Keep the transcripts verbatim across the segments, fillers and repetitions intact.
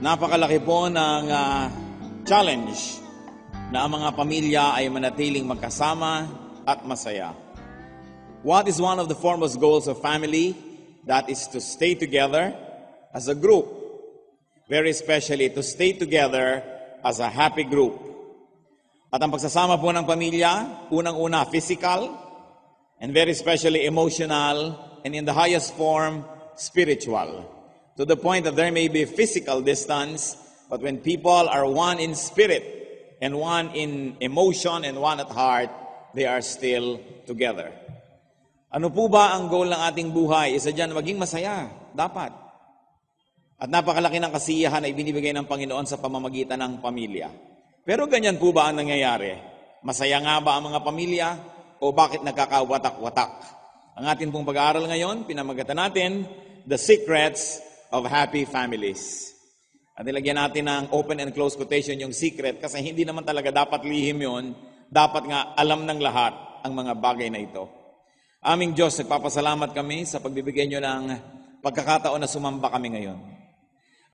Napakalaki po ng uh, challenge na ang mga pamilya ay manatiling magkasama at masaya. What is one of the foremost goals of family? That is to stay together as a group. Very especially to stay together as a happy group. At ang pagsasama po ng pamilya, unang-una physical, and very especially emotional, and in the highest form, spiritual. To the point that there may be physical distance, but when people are one in spirit and one in emotion and one at heart, they are still together. Ano po ba ang goal ng ating buhay? Isa dyan, maging masaya. Dapat. At napakalaki ng kasiyahan na ibinibigay ng Panginoon sa pamamagitan ng pamilya. Pero ganyan po ba ang nangyayari? Masaya nga ba ang mga pamilya? O bakit nagkakawatak-watak? Ang ating pong pag-aaral ngayon, pinamagatan natin, The Secrets of Happy Families. At nilagyan natin ng open and close quotation yung secret kasi hindi naman talaga dapat lihim yun. Dapat nga alam ng lahat ang mga bagay na ito. Aming Diyos, nagpapasalamat kami sa pagbibigay nyo ng pagkakataon na sumamba kami ngayon.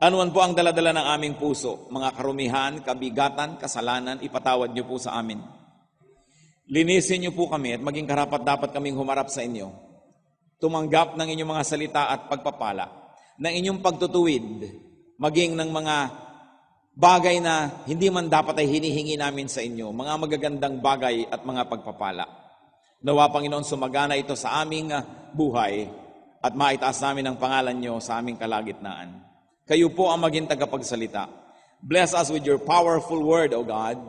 Anuman po ang daladala ng aming puso, mga karumihan, kabigatan, kasalanan, ipatawad nyo po sa amin. Linisin nyo po kami at maging karapat-dapat kaming humarap sa inyo. Tumanggap ng inyong mga salita at pagpapala, ng inyong pagtutuwid, maging ng mga bagay na hindi man dapat ay hinihingi namin sa inyo, mga magagandang bagay at mga pagpapala. Nawa, Panginoon, sumagana ito sa aming buhay at maitaas namin ang pangalan nyo sa aming kalagitnaan. Kayo po ang maging tagapagsalita. Bless us with your powerful word, O God.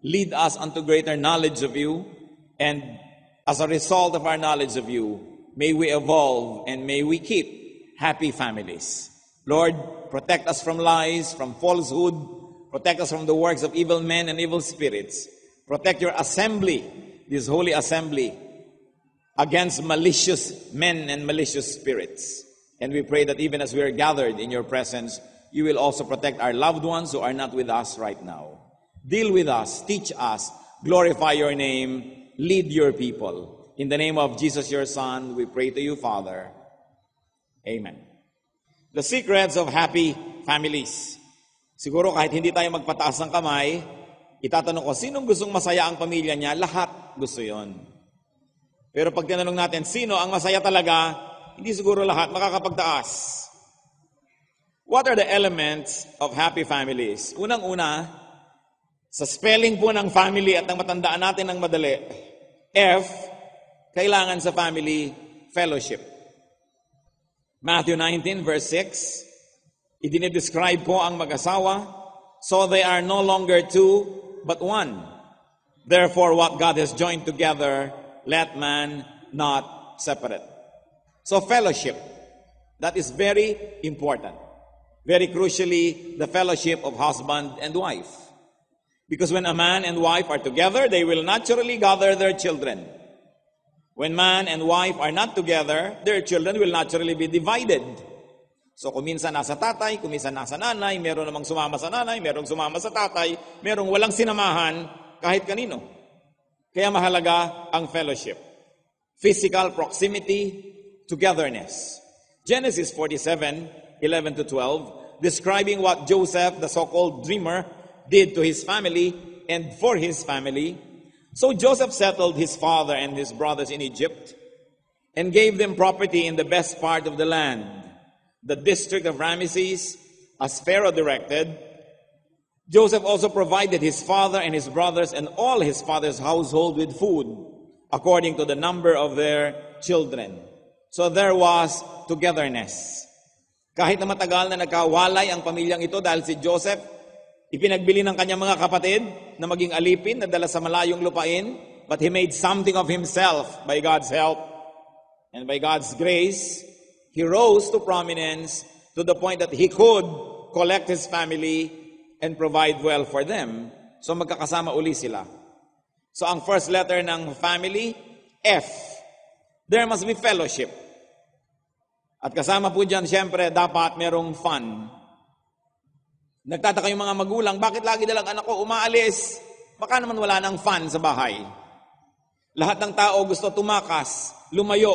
Lead us unto greater knowledge of you, and as a result of our knowledge of you, may we evolve and may we keep happy families. Lord, protect us from lies, from falsehood. Protect us from the works of evil men and evil spirits. Protect your assembly, this holy assembly, against malicious men and malicious spirits. And we pray that even as we are gathered in your presence, you will also protect our loved ones who are not with us right now. Deal with us, teach us, glorify your name, lead your people. In the name of Jesus, your Son, we pray to you, Father. Amen. The Secrets of Happy Families. Siguro kahit hindi tayo magpataas ng kamay, itatanong ko, sinong gustong masaya ang pamilya niya? Lahat gusto yon. Pero pag tinanong natin, sino ang masaya talaga? Hindi siguro lahat makakapagtaas. What are the elements of happy families? Unang-una, sa spelling po ng family at ang matandaan natin ng madali, F, kailangan sa family, fellowship. Matthew nineteen verse six, idinidescribe po ang mag-asawa, so they are no longer two, but one. Therefore, what God has joined together, let man not separate. So fellowship, that is very important. Very crucially, the fellowship of husband and wife. Because when a man and wife are together, they will naturally gather their children. When man and wife are not together, their children will naturally be divided. So kung minsan nasa tatay, kung minsan nasa nanay, meron namang sumama sa nanay, merong sumama sa tatay, merong walang sinamahan kahit kanino. Kaya mahalaga ang fellowship. Physical proximity, togetherness. Genesis forty-seven, eleven to twelve, describing what Joseph, the so-called dreamer, did to his family and for his family. So Joseph settled his father and his brothers in Egypt and gave them property in the best part of the land, the district of Ramesses, as Pharaoh directed. Joseph also provided his father and his brothers and all his father's household with food, according to the number of their children. So there was togetherness. Kahit na matagal na nagkawalay ang pamilyang ito dahil si Joseph, ipinagbili ng kanyang mga kapatid, na maging alipin, na dala sa malayong lupain, but he made something of himself by God's help. And by God's grace, he rose to prominence to the point that he could collect his family and provide well for them. So magkakasama uli sila. So ang first letter ng family, F. There must be fellowship. At kasama po dyan, syempre, dapat merong fun. Nagtataka yung mga magulang, bakit lagi dalang anak ko umaalis? Baka naman wala ng fun sa bahay. Lahat ng tao gusto tumakas, lumayo.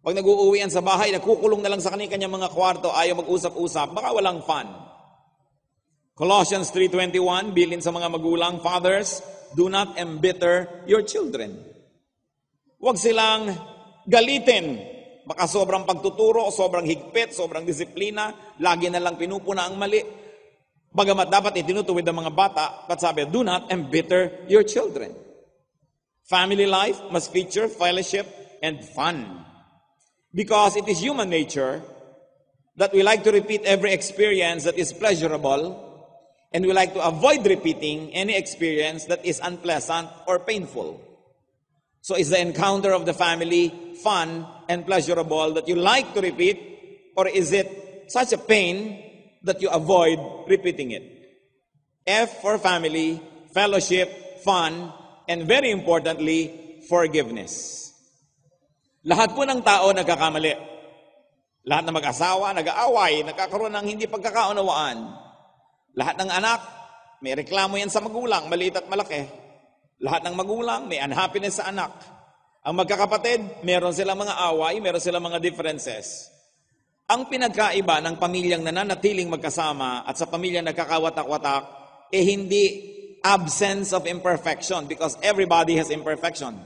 Pag nag-uuwian sa bahay, nagkukulong na lang sa kanya-kanyang mga kwarto, ayaw mag-usap-usap, baka walang fun. Colossians three twenty-one, bilin sa mga magulang, fathers, do not embitter your children. Huwag silang galitin. Baka sobrang pagtuturo, sobrang higpit, sobrang disiplina, lagi na lang pinupuna ang mali. Bagamat dapat itinutuwid ang mga bata, but sabi, do not embitter your children. Family life must feature fellowship and fun. Because it is human nature that we like to repeat every experience that is pleasurable. And we like to avoid repeating any experience that is unpleasant or painful. So is the encounter of the family fun and pleasurable that you like to repeat, or is it such a pain that you avoid repeating it? F for family, fellowship, fun, and very importantly, forgiveness. Lahat po ng tao nagkakamali. Lahat ng mag-asawa, nag-aaway, nagkakaroon ng hindi pagkakaunawaan. Lahat ng anak, may reklamo yan sa magulang, maliit at malaki. Lahat ng magulang, may unhappiness sa anak. Ang magkakapatid, meron silang mga away, meron silang mga differences. Ang pinagkaiba ng pamilyang nananatiling magkasama at sa pamilyang nagkakawatak-watak, eh hindi absence of imperfection because everybody has imperfection.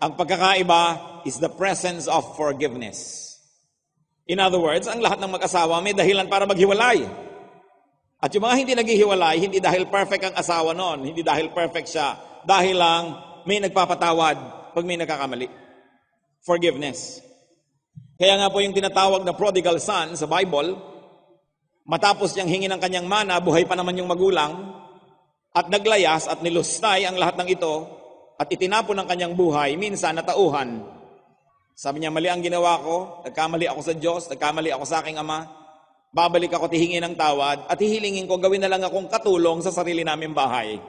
Ang pagkakaiba is the presence of forgiveness. In other words, ang lahat ng mag-asawa may dahilan para maghiwalay. At yung mga hindi naghihiwalay, hindi dahil perfect ang asawa noon, hindi dahil perfect siya, dahil lang may nagpapatawad pag may nagkakamali. Forgiveness. Kaya nga po yung tinatawag na prodigal son sa Bible, matapos niyang hingin ng kanyang mana, buhay pa naman yung magulang, at naglayas at nilustay ang lahat ng ito, at itinapon ang kanyang buhay, minsan natauhan. Sabi niya, mali ang ginawa ko, nagkamali ako sa Diyos, nagkamali ako sa aking ama, babalik ako tihingi ng tawad at hihilingin ko gawin na lang akong katulong sa sarili naming bahay.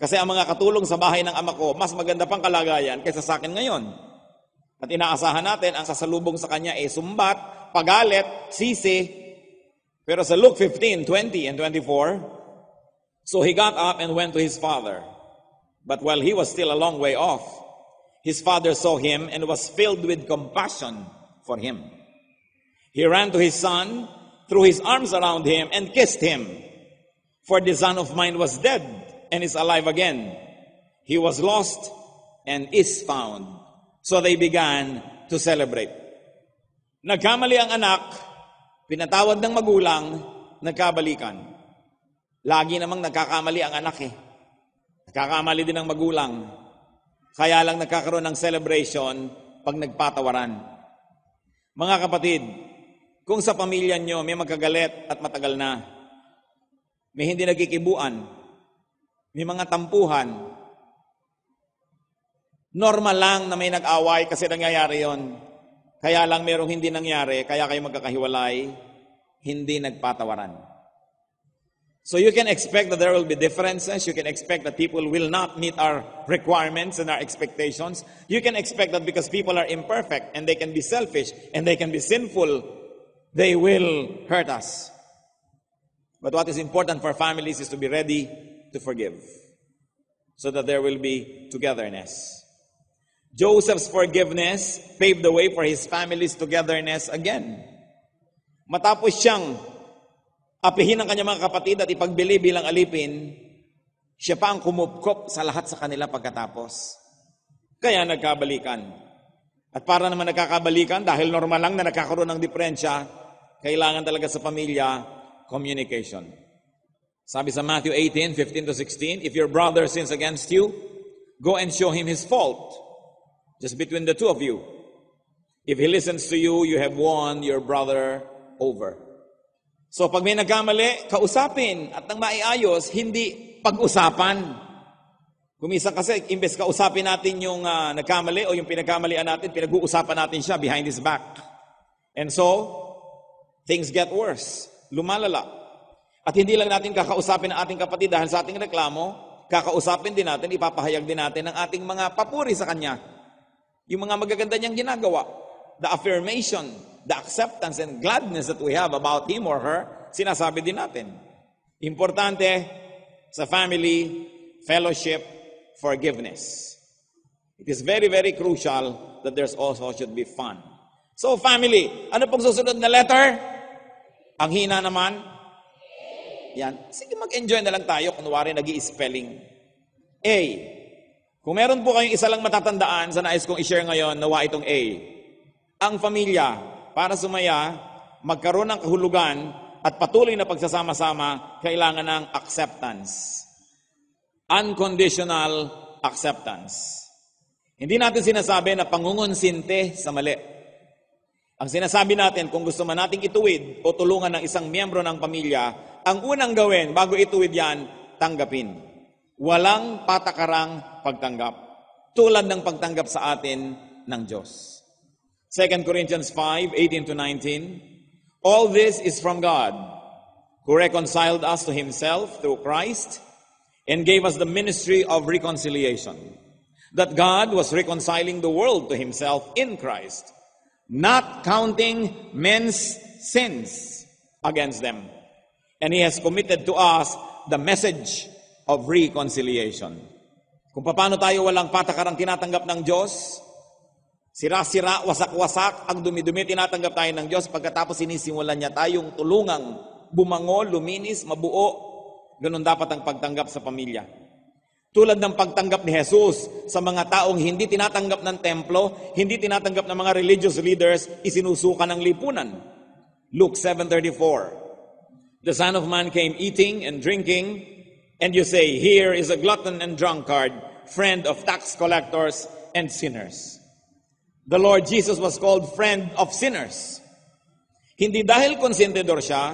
Kasi ang mga katulong sa bahay ng ama ko, mas maganda pang kalagayan kaysa sa akin ngayon. At inaasahan natin, ang sasalubong sa kanya ay sumbat, pagalit, sisi. Pero sa Luke fifteen, twenty, and twenty-four, so he got up and went to his father. But while he was still a long way off, his father saw him and was filled with compassion for him. He ran to his son, threw his arms around him, and kissed him. For the son of mine was dead, and is alive again. He was lost, and is found. So they began to celebrate. Nagkamali ang anak, pinatawad ng magulang, nagkabalikan. Lagi namang nagkakamali ang anak eh. Nagkakamali din ang magulang. Kaya lang nagkakaroon ng celebration pag nagpatawaran. Mga kapatid, kung sa pamilya nyo may magkagalit at matagal na, may hindi nagkikibuan, may mga tampuhan, normal lang na may nag-away kasi nangyayari yon. Kaya lang merong hindi nangyari, kaya kayo magkakahiwalay, hindi nagpatawaran. So you can expect that there will be differences, you can expect that people will not meet our requirements and our expectations, you can expect that because people are imperfect and they can be selfish and they can be sinful, they will hurt us. But what is important for families is to be ready to forgive so that there will be togetherness. Joseph's forgiveness paved the way for his family's togetherness again. Matapos siyang apihin ang kanyang mga kapatid at ipagbili bilang alipin, siya pa ang kumupkop sa lahat sa kanila pagkatapos. Kaya nagkabalikan. At para naman nagkakabalikan, dahil normal lang na nagkakaroon ng diferensya, kailangan talaga sa pamilya, communication. Sabi sa Matthew eighteen, fifteen to sixteen, if your brother sins against you, go and show him his fault, just between the two of you. If he listens to you, you have won your brother over. So pag may nagkamali, kausapin. At nang maiayos, hindi pag-usapan. Kumisang kasi, imbes kausapin natin yung uh, nagkamali o yung pinagkamalian natin, pinag-uusapan natin siya behind his back. And so, things get worse. Lumalala. At hindi lang natin kakausapin ang ating kapatid dahil sa ating reklamo, kakausapin din natin, ipapahayag din natin ang ating mga papuri sa kanya. Yung mga magaganda niyang ginagawa. The affirmation, the acceptance, and gladness that we have about him or her, sinasabi din natin. Importante sa family, fellowship, forgiveness. It is very, very crucial that there's also should be fun. So family, ano pong susunod na letter? Ang hina naman? Yan. Sige, mag-enjoy na lang tayo. Kunwari, nag-i-spelling. A. Kung meron po kayong isa lang matatandaan sa nais kong i-share ngayon, nawa itong A. Ang pamilya, para sumaya, magkaroon ng kahulugan at patuloy na pagsasama-sama, kailangan ng acceptance. Unconditional acceptance. Hindi natin sinasabi na pangungonsinte sa mali. Ang sinasabi natin, kung gusto man nating ituwid o tulungan ng isang miyembro ng pamilya, ang unang gawin bago ituwid yan, tanggapin. Walang patakarang pagtanggap. Tulad ng pagtanggap sa atin ng Diyos. Second Corinthians five, eighteen to nineteen, all this is from God, who reconciled us to Himself through Christ and gave us the ministry of reconciliation. That God was reconciling the world to Himself in Christ, not counting men's sins against them. And He has committed to us the message of reconciliation. Kung paano tayo walang patakarang tinatanggap ng Diyos, sira-sira, wasak-wasak, ang dumi-dumi tinatanggap tayo ng Diyos, pagkatapos sinisimulan niya tayong tulungang bumango, luminis, mabuo. Ganun dapat ang pagtanggap sa pamilya. Tulad ng pagtanggap ni Jesus sa mga taong hindi tinatanggap ng templo, hindi tinatanggap ng mga religious leaders, isinusuka ng lipunan. Luke seven thirty-four, the Son of Man came eating and drinking, and you say, here is a glutton and drunkard, friend of tax collectors and sinners. The Lord Jesus was called friend of sinners. Hindi dahil konsentidor siya,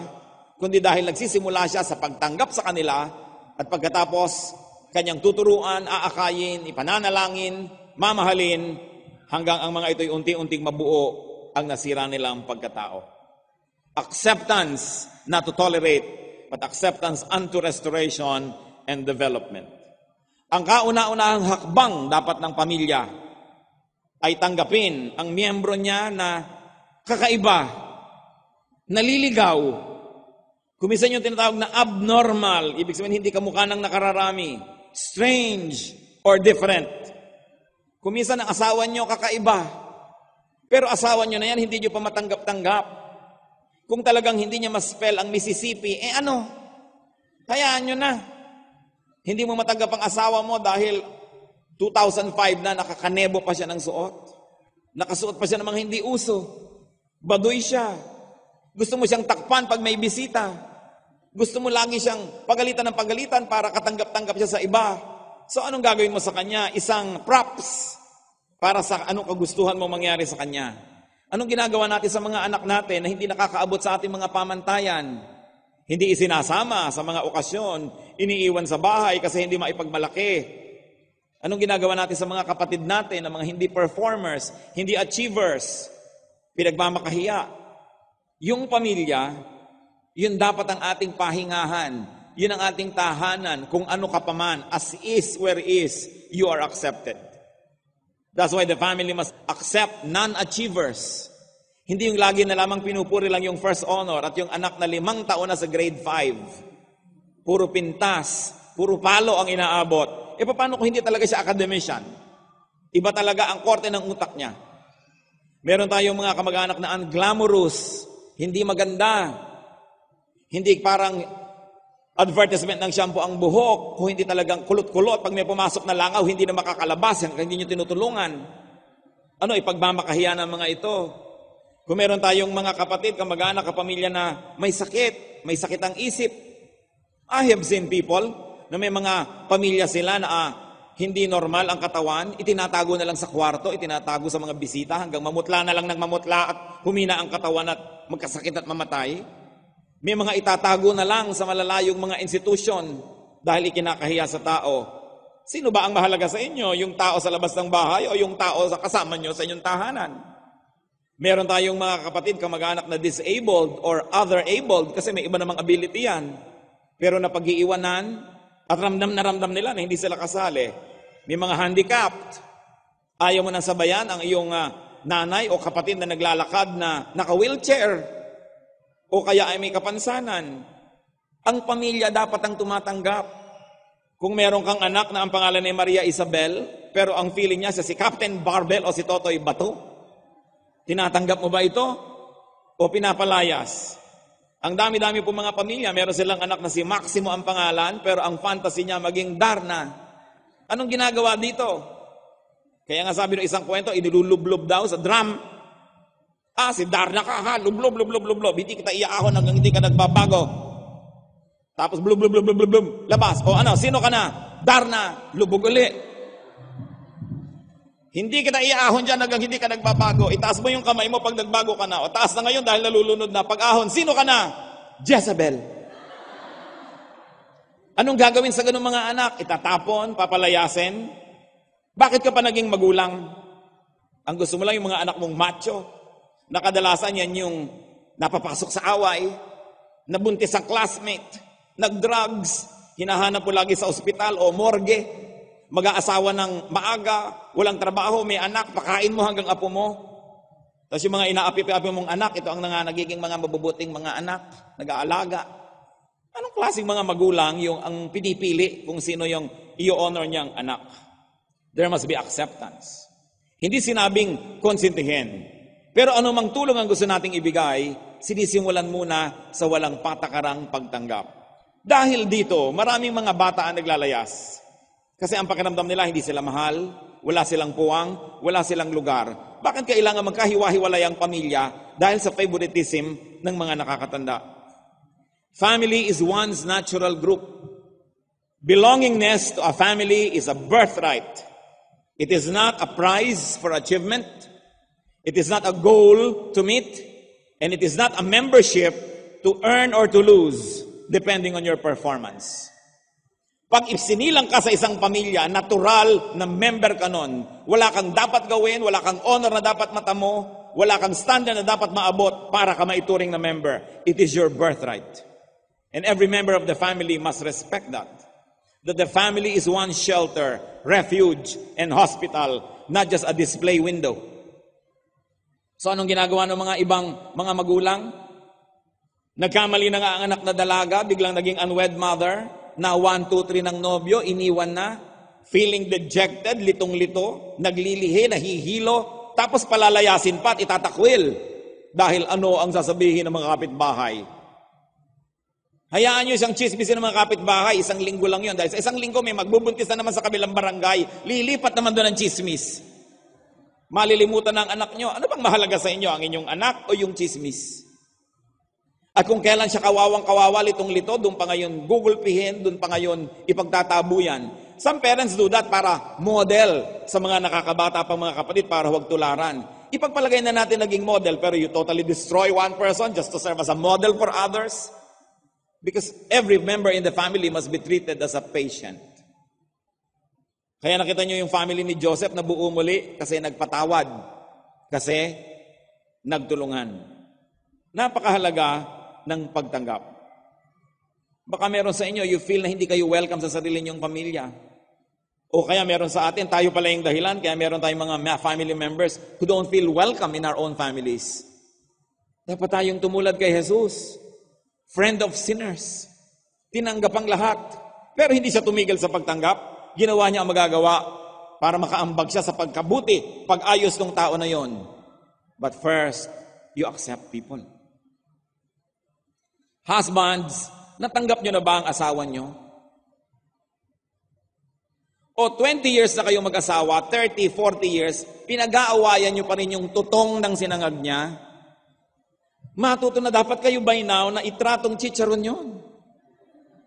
kundi dahil nagsisimula siya sa pagtanggap sa kanila, at pagkatapos, kanyang tuturuan, aakayin, ipananalangin, mamahalin, hanggang ang mga ito'y unti-unting mabuo ang nasira nilang pagkatao. Acceptance, not to tolerate, but acceptance unto restoration and development. Ang kauna-unahang hakbang dapat ng pamilya ay tanggapin ang miyembro niya na kakaiba, naliligaw, kuminsan yung tinatawag na abnormal, ibig sabihin hindi kamukha ng nakararami, strange or different. Kung minsan ang asawa nyo kakaiba, pero asawa nyo na yan, hindi nyo pa matanggap-tanggap. Kung talagang hindi niya ma-spell ang Mississippi, eh ano, hayaan nyo na. Hindi mo matanggap ang asawa mo dahil two thousand five na nakakanebo pa siya ng suot. Nakasuot pa siya ng mga hindi uso. Baduy siya. Gusto mo siyang takpan pag may bisita. Gusto mo lagi siyang pagalitan ng pagalitan para katanggap-tanggap siya sa iba. So anong gagawin mo sa kanya? Isang props para sa anong kagustuhan mo mangyari sa kanya. Anong ginagawa natin sa mga anak natin na hindi nakakaabot sa ating mga pamantayan? Hindi isinasama sa mga okasyon, iniiwan sa bahay kasi hindi maipagmalaki. Anong ginagawa natin sa mga kapatid natin na mga hindi performers, hindi achievers, pinagmamakahiya? Yung pamilya, yun dapat ang ating pahingahan. Yun ang ating tahanan. Kung ano ka pa man, as is, where is, you are accepted. That's why the family must accept non-achievers. Hindi yung lagi na lamang pinupuri lang yung first honor at yung anak na limang taon na sa grade five. Puro pintas, puro palo ang inaabot. E paano kung hindi talaga siya academician? Iba talaga ang korte ng utak niya. Meron tayong mga kamag-anak na unglamorous, hindi maganda. Hindi parang advertisement ng shampoo ang buhok, kung hindi talagang kulot-kulot, pag may pumasok na langaw, hindi na makakalabas, hindi nyo tinutulungan. Ano, ipagmamakahiya ng mga ito. Kung meron tayong mga kapatid, kamag-anak, kapamilya na may sakit, may sakit ang isip. I have seen people na may mga pamilya sila na ah, hindi normal ang katawan, itinatago na lang sa kwarto, itinatago sa mga bisita, hanggang mamutla na lang ng mamutla at humina ang katawan at magkasakit at mamatay. May mga itatago na lang sa malalayong mga institusyon dahil ikinakahiya sa tao. Sino ba ang mahalaga sa inyo? Yung tao sa labas ng bahay o yung tao sa kasama nyo sa inyong tahanan? Meron tayong mga kapatid, kamag-anak na disabled or other-abled kasi may iba namang ability yan. Pero napag-iiwanan at ramdam na ramdam nila na hindi sila kasali. May mga handicapped. Ayaw mo nang sabayan ang iyong uh, nanay o kapatid na naglalakad na naka-wheelchair. O kaya ay may kapansanan. Ang pamilya dapat ang tumatanggap. Kung meron kang anak na ang pangalan ay Maria Isabel, pero ang feeling niya siya si Captain Barbel o si Totoy Bato, tinatanggap mo ba ito? O pinapalayas? Ang dami-dami po mga pamilya, meron silang anak na si Maximo ang pangalan, pero ang fantasy niya maging Darna. Anong ginagawa dito? Kaya nga sabi ng isang kwento, inilulublob daw sa drum. Ah, si Darna ka ha, lublob, lublob, lublob. Hindi kita iyaahon hanggang hindi ka nagbabago. Tapos blub, blub, blub, blub, blub, labas. O ano, sino ka na? Darna, lubog uli. Hindi kita iyaahon dyan hanggang hindi ka nagbabago. Itaas mo yung kamay mo pag nagbago ka na. O taas na ngayon dahil nalulunod na. Pag-ahon, sino ka na? Jezebel. Anong gagawin sa ganung mga anak? Itatapon, papalayasin. Bakit ka pa naging magulang? Ang gusto mo lang yung mga anak mong macho. Nakadalasan yan yung napapasok sa away, nabuntis ang classmate, nagdrugs, hinahanap mo lagi sa ospital o morgue, mag-aasawa ng maaga, walang trabaho, may anak, pakain mo hanggang apo mo. Tapos yung mga inaapi-api mong anak, ito ang nagiging mga mabubuting mga anak, nag-aalaga. Anong klaseng mga magulang yung ang pinipili kung sino yung i-honor niyang anak? There must be acceptance. Hindi sinabing konsentihin. Pero anumang tulong ang gusto nating ibigay, sinisimulan muna sa walang patakarang pagtanggap. Dahil dito, maraming mga bata ang naglalayas. Kasi ang pakiramdam nila, hindi sila mahal, wala silang puwang, wala silang lugar. Bakit kailangan magkahiwa-hiwalay ang pamilya dahil sa favoritism ng mga nakakatanda? Family is one's natural group. Belongingness to a family is a birthright. It is not a prize for achievement. It is not a goal to meet. And it is not a membership to earn or to lose, depending on your performance. Pag isinilang ka sa isang pamilya, natural na member ka nun. Wala kang dapat gawin, wala kang honor na dapat matamo, wala kang standard na dapat maabot para ka maituring na member. It is your birthright. And every member of the family must respect that. That the family is one shelter, refuge, and hospital, not just a display window. So anong ginagawa ng mga ibang mga magulang? Nagkamali na nga ang anak na dalaga, biglang naging unwed mother, na one, two, three ng nobyo, iniwan na, feeling dejected, litong-lito, naglilihi, nahihilo, tapos palalayasin pa at itatakwil. Dahil ano ang sasabihin ng mga kapitbahay? Hayaan nyo siyang chismisin ng mga kapitbahay, isang linggo lang yun. Dahil sa isang linggo, may magbubuntis na naman sa kabilang barangay, lilipat naman doon ang chismis. Malilimutan na ang anak nyo. Ano bang mahalaga sa inyo? Ang inyong anak o yung chismis? At kung kailan siya kawawang-kawawa, litong-lito, doon pa ngayon gugulpihin, doon pa ngayon ipagtatabuyan. Some parents do that para model sa mga nakakabata pang mga kapatid para huwag tularan. Ipagpalagay na natin naging model, pero you totally destroy one person just to serve as a model for others. Because every member in the family must be treated as a patient. Kaya nakita nyo yung family ni Joseph na buo muli kasi nagpatawad, kasi nagtulungan. Napakahalaga ng pagtanggap. Baka meron sa inyo, you feel na hindi kayo welcome sa sarili nyong pamilya. O kaya meron sa atin, tayo pala yung dahilan, kaya meron tayong mga family members who don't feel welcome in our own families. Dapat tayong tumulad kay Jesus. Friend of sinners. Tinanggap ang lahat. Pero hindi siya tumigil sa pagtanggap. Ginawa niya ang magagawa para makaambag siya sa pagkabuti, pag-ayos ng tao na yon. But first, you accept people. Husbands, natanggap niyo na ba ang asawa niyo? O twenty years na kayo mag-asawa, thirty, forty years, pinag-aawayan niyo pa rin yung tutong ng sinangag niya? Matuto na dapat kayo by now na itratong chicharon yun.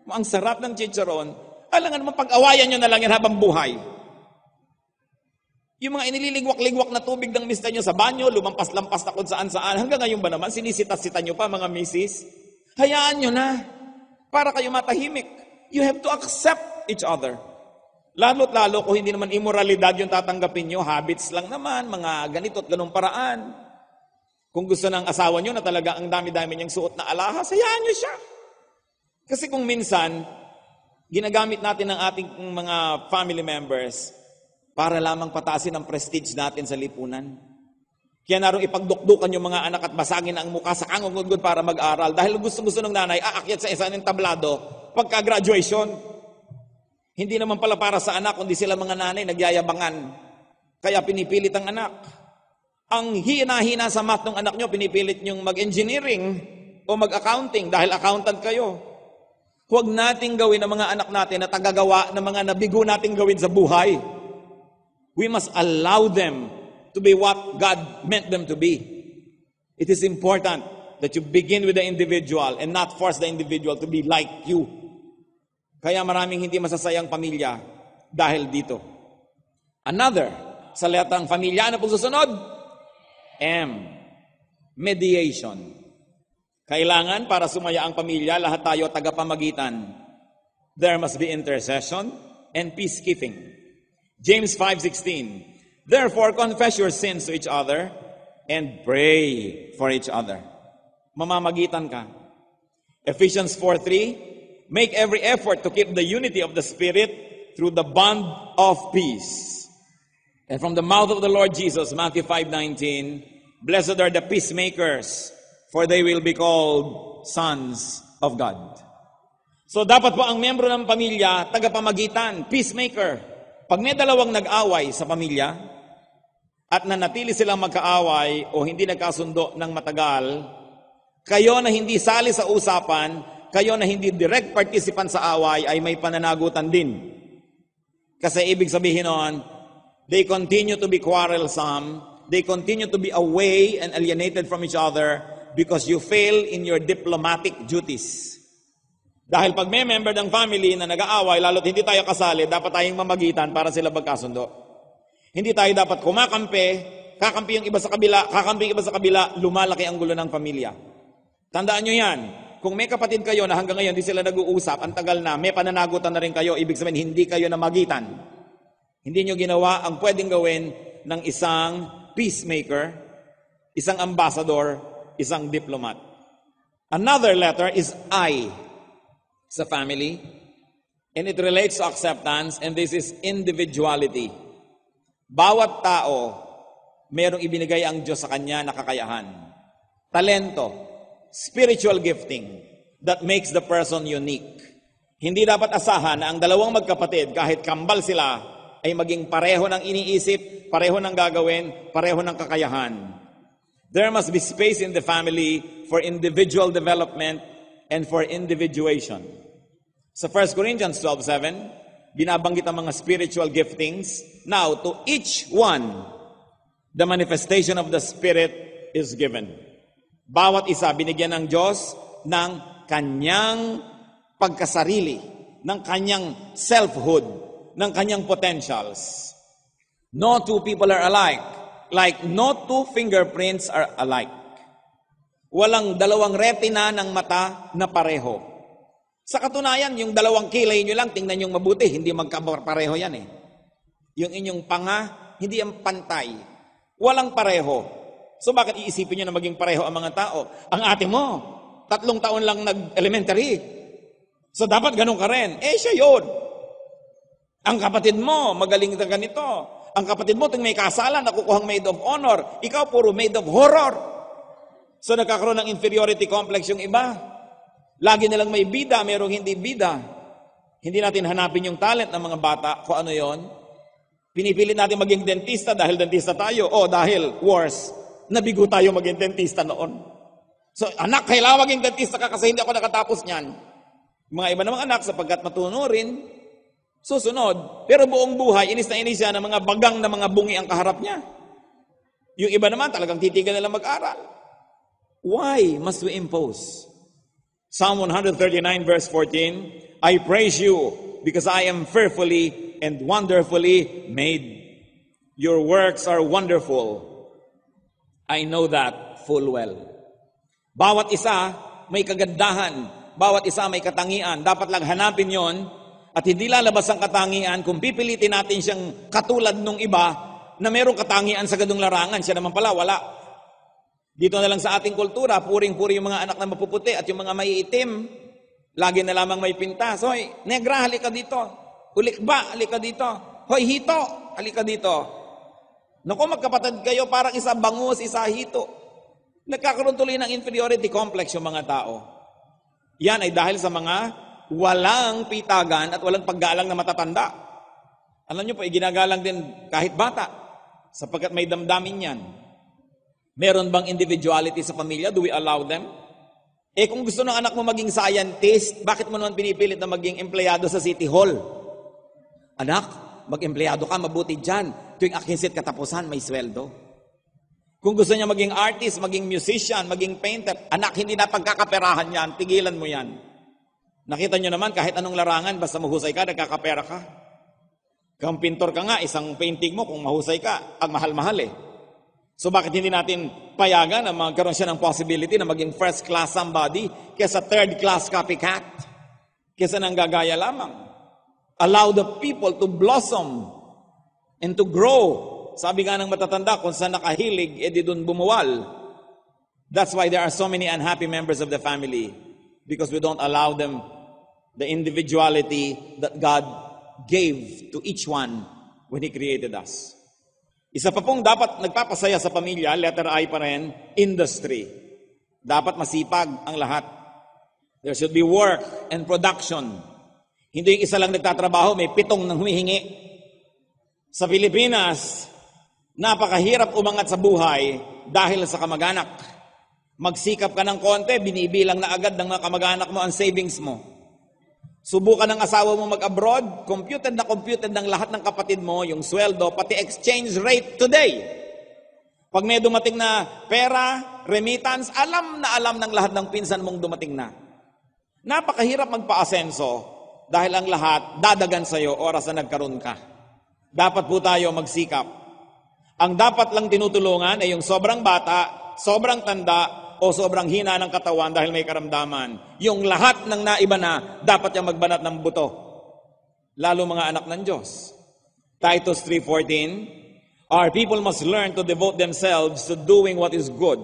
Ang sarap ng chicharon. Alangan mo, pag-awayan nyo na lang yan habang buhay. Yung mga inililigwak-ligwak na tubig ng mister nyo sa banyo, lumampas-lampas na kung saan-saan, hanggang ngayon ba naman, sinisita-sita nyo pa mga misis? Hayaan nyo na. Para kayo matahimik. You have to accept each other. Lalo't-lalo kung hindi naman immoralidad yung tatanggapin nyo, habits lang naman, mga ganito't ganong paraan. Kung gusto ng asawa nyo na talaga ang dami-dami niyang suot na alahas, hayaan nyo siya. Kasi kung minsan, ginagamit natin ang ating mga family members para lamang pataasin ang prestige natin sa lipunan. Kaya narong ipagdukdukan yung mga anak at basagin ang mukha sa kangungungod para mag-aral. Dahil gusto-gusto ng nanay, aakyat sa isa ng tablado pagka-graduation. Hindi naman pala para sa anak, kundi sila mga nanay nagyayabangan. Kaya pinipilit ang anak. Ang hina-hina sa math ng anak nyo, pinipilit nyong mag-engineering. o mag-accounting dahil accountant kayo. Huwag nating gawin ang mga anak natin na tagagawa ng mga nabigo nating gawin sa buhay. We must allow them to be what God meant them to be. It is important that you begin with the individual and not force the individual to be like you. Kaya maraming hindi masasayang pamilya dahil dito. Another, sa letang pamilya, ano pong susunod? M. Mediation. Kailangan para sumaya ang pamilya, lahat tayo tagapamagitan. There must be intercession and peacekeeping. James five sixteen, therefore confess your sins to each other and pray for each other. Mamamagitan ka. Ephesians four three, make every effort to keep the unity of the Spirit through the bond of peace. And from the mouth of the Lord Jesus, Matthew five nineteen, blessed are the peacemakers, for they will be called sons of God. So dapat po ang miyembro ng pamilya, tagapamagitan, peacemaker. Pag may dalawang nag-away sa pamilya at nanatili silang magkaaway o hindi nagkasundo ng matagal, kayo na hindi sali sa usapan, kayo na hindi direct participant sa away ay may pananagutan din. Kasi ibig sabihin noon, they continue to be quarrelsome, they continue to be away and alienated from each other, because you fail in your diplomatic duties. Dahil pag may member ng family na nag-aaway, lalo't hindi tayo kasali, dapat tayong mamagitan para sila magkasundo. Hindi tayo dapat kumakampi, kakampi yung iba sa kabila, kakampi yung iba sa kabila, lumalaki ang gulo ng pamilya. Tandaan nyo yan, kung may kapatid kayo na hanggang ngayon hindi sila nag-uusap, ang tagal na, may pananagutan na rin kayo, ibig sabihin hindi kayo namagitan. Hindi nyo ginawa ang pwedeng gawin ng isang peacemaker, isang ambassador, isang diplomat. Another letter is I sa family, and it relates to acceptance, and this is individuality. Bawat tao, mayroong ibinigay ang Diyos sa kanya na kakayahan. Talento, spiritual gifting that makes the person unique. Hindi dapat asahan na ang dalawang magkapatid, kahit kambal sila, ay maging pareho ng iniisip, pareho ng gagawin, pareho ng kakayahan. There must be space in the family for individual development and for individuation. Sa First Corinthians twelve seven, binabanggit ang mga spiritual giftings. Now, to each one, the manifestation of the Spirit is given. Bawat isa, binigyan ng Diyos ng kanyang pagkasarili, ng kanyang selfhood, ng kanyang potentials. No two people are alike. Like no two fingerprints are alike. Walang dalawang retina ng mata na pareho. Sa katunayan, yung dalawang kilay nyo lang, tingnan nyo mabuti, hindi magkapareho yan eh. Yung inyong panga, hindi ang pantay. Walang pareho. So bakit iisipin nyo na maging pareho ang mga tao? Ang ate mo, tatlong taon lang nag-elementary. So dapat ganun ka rin. Eh siya yun. Ang kapatid mo, magaling na ganito. Ang kapatid mo, ting may kasalan, nakukuhang maid of honor. Ikaw, puro maid of horror. So, nagkakaroon ng inferiority complex yung iba. Lagi nilang may bida, merong hindi bida. Hindi natin hanapin yung talent ng mga bata, kung ano yon. Pinipilit natin maging dentista dahil dentista tayo. O, dahil, worse, nabigo tayo maging dentista noon. So, anak, kailangan maging dentista ka kasi hindi ako nakatapos niyan. Mga iba namang anak, sapagkat matunurin, susunod, pero buong buhay, inis na inis siya ng mga bagang na mga bungi ang kaharap niya. Yung iba naman, talagang titigan nila mag-aral. Why must we impose? Psalm one thirty-nine verse fourteen, I praise you because I am fearfully and wonderfully made. Your works are wonderful. I know that full well. Bawat isa may kagandahan. Bawat isa may katangian. Dapat lang hanapin yon. At hindi lalabas ang katangian kung pipilitin natin siyang katulad nung iba na merong katangian sa ganung larangan. Siya naman pala, wala. Dito na lang sa ating kultura, puring-puri yung mga anak na mapuputi at yung mga maiitim. Lagi na lamang may pintas. Hoy, negra, halika dito. Ulikba, halika dito. Hoy, hito, halika dito. Naku, magkapatid kayo, parang isa bangus, isa hito. Nagkakaroon tuloy ng inferiority complex yung mga tao. Yan ay dahil sa mga walang pitagan at walang paggalang na matatanda. Alam nyo po, iginagalang din kahit bata, sapagkat may damdamin yan. Meron bang individuality sa pamilya? Do we allow them? Eh kung gusto ng anak mo maging scientist, bakit mo naman pinipilit na maging empleyado sa City Hall? Anak, mag-empleyado ka, mabuti dyan. Tuwing akinsit katapusan, may sweldo. Kung gusto niya maging artist, maging musician, maging painter, anak, hindi na pagkakaperahan yan, tigilan mo yan. Nakita nyo naman, kahit anong larangan, basta mahusay ka, nagkakapera ka. Kung pintor ka nga, isang painting mo, kung mahusay ka, ang mahal-mahal eh. So bakit hindi natin payagan na magkaroon siya ng possibility na maging first class somebody kesa third class copycat? Kesa nanggagaya lamang. Allow the people to blossom and to grow. Sabi nga ng matatanda, kung saan nakahilig, edi dun bumuwal. That's why there are so many unhappy members of the family because we don't allow them the individuality that God gave to each one when He created us. Isa pa pong dapat nagpapasaya sa pamilya, letter I pa rin, industry. Dapat masipag ang lahat. There should be work and production. Hindi yung isa lang nagtatrabaho, may pitong nang humihingi. Sa Pilipinas, napakahirap umangat sa buhay dahil sa kamag-anak. Magsikap ka ng konti, binibilang na agad ng mga kamag-anak mo ang savings mo. Subukan ng asawa mo mag-abroad, computed na computed ng lahat ng kapatid mo, yung sweldo, pati exchange rate today. Pag may dumating na pera, remittance, alam na alam ng lahat ng pinsan mong dumating na. Napakahirap magpa-asenso dahil ang lahat dadagan sa'yo oras na nagkaroon ka. Dapat po tayo magsikap. Ang dapat lang tinutulungan ay yung sobrang bata, sobrang tanda, o sobrang hina ng katawan dahil may karamdaman. Yung lahat ng naiba na, dapat niyang magbanat ng buto. Lalo mga anak ng Diyos. Titus three fourteen, our people must learn to devote themselves to doing what is good,